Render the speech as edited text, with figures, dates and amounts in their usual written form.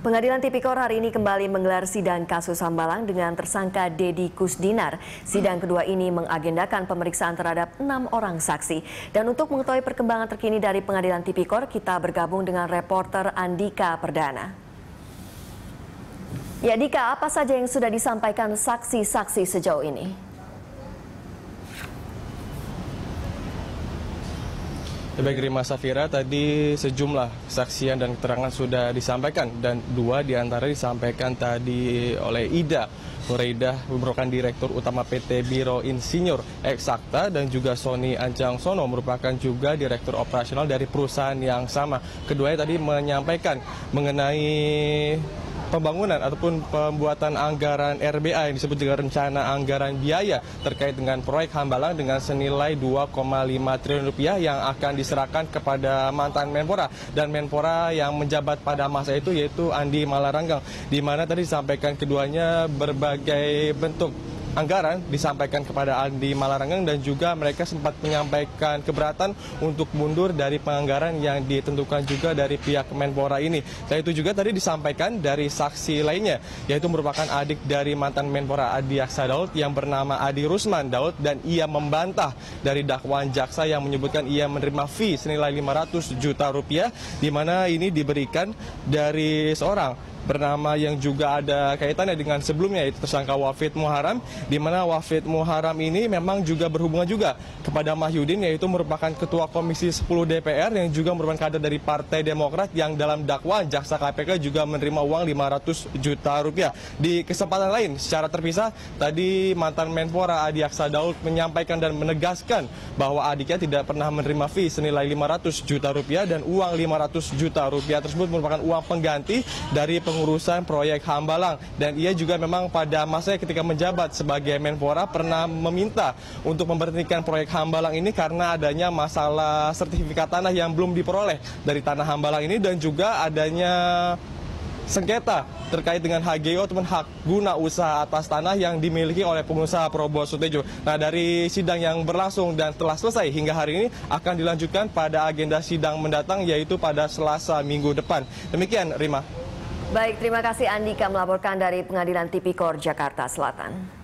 Pengadilan Tipikor hari ini kembali menggelar sidang kasus Hambalang dengan tersangka Deddy Kusdinar. Sidang kedua ini mengagendakan pemeriksaan terhadap 6 orang saksi. Dan untuk mengetahui perkembangan terkini dari Pengadilan Tipikor, kita bergabung dengan reporter Andika Perdana. Ya, Dika, apa saja yang sudah disampaikan saksi-saksi sejauh ini? Baik Rima Safira, tadi sejumlah kesaksian dan keterangan sudah disampaikan dan 2 diantara disampaikan tadi oleh Ida Wira, merupakan Direktur Utama PT Biro Insinyur Eksakta, dan juga Sony Anjangsono merupakan juga Direktur Operasional dari perusahaan yang sama. Keduanya tadi menyampaikan mengenai pembangunan ataupun pembuatan anggaran RBA yang disebut juga rencana anggaran biaya terkait dengan proyek Hambalang dengan senilai 2,5 triliun rupiah yang akan diserahkan kepada mantan Menpora dan Menpora yang menjabat pada masa itu yaitu Andi Malarangeng, di mana tadi disampaikan keduanya berbagai bentuk anggaran disampaikan kepada Andi Malarangeng dan juga mereka sempat menyampaikan keberatan untuk mundur dari penganggaran yang ditentukan juga dari pihak Menpora ini. Dan itu juga tadi disampaikan dari saksi lainnya, yaitu merupakan adik dari mantan Menpora Adi Yaksa Daud yang bernama Adi Rusman Daud, dan ia membantah dari dakwaan jaksa yang menyebutkan ia menerima fee senilai 500 juta rupiah di mana ini diberikan dari seorang bernama yang juga ada kaitannya dengan sebelumnya, yaitu tersangka Wafid Muharam, di mana Wafid Muharam ini memang juga berhubungan juga kepada Mahyudin, yaitu merupakan Ketua Komisi 10 DPR yang juga merupakan kader dari Partai Demokrat, yang dalam dakwaan jaksa KPK juga menerima uang 500 juta rupiah. Di kesempatan lain secara terpisah tadi mantan Menpora Adi Yaksa Daud menyampaikan dan menegaskan bahwa adiknya tidak pernah menerima fee senilai 500 juta rupiah dan uang 500 juta rupiah tersebut merupakan uang pengganti dari pengurusan proyek Hambalang, dan ia juga memang pada masanya ketika menjabat sebagai Menpora pernah meminta untuk memberhentikan proyek Hambalang ini karena adanya masalah sertifikat tanah yang belum diperoleh dari tanah Hambalang ini dan juga adanya sengketa terkait dengan HGU ataupun hak guna usaha atas tanah yang dimiliki oleh pengusaha Probo Sutejo. Nah, dari sidang yang berlangsung dan telah selesai hingga hari ini akan dilanjutkan pada agenda sidang mendatang yaitu pada Selasa minggu depan. Demikian Rima. Baik, terima kasih Andika melaporkan dari Pengadilan Tipikor Jakarta Selatan.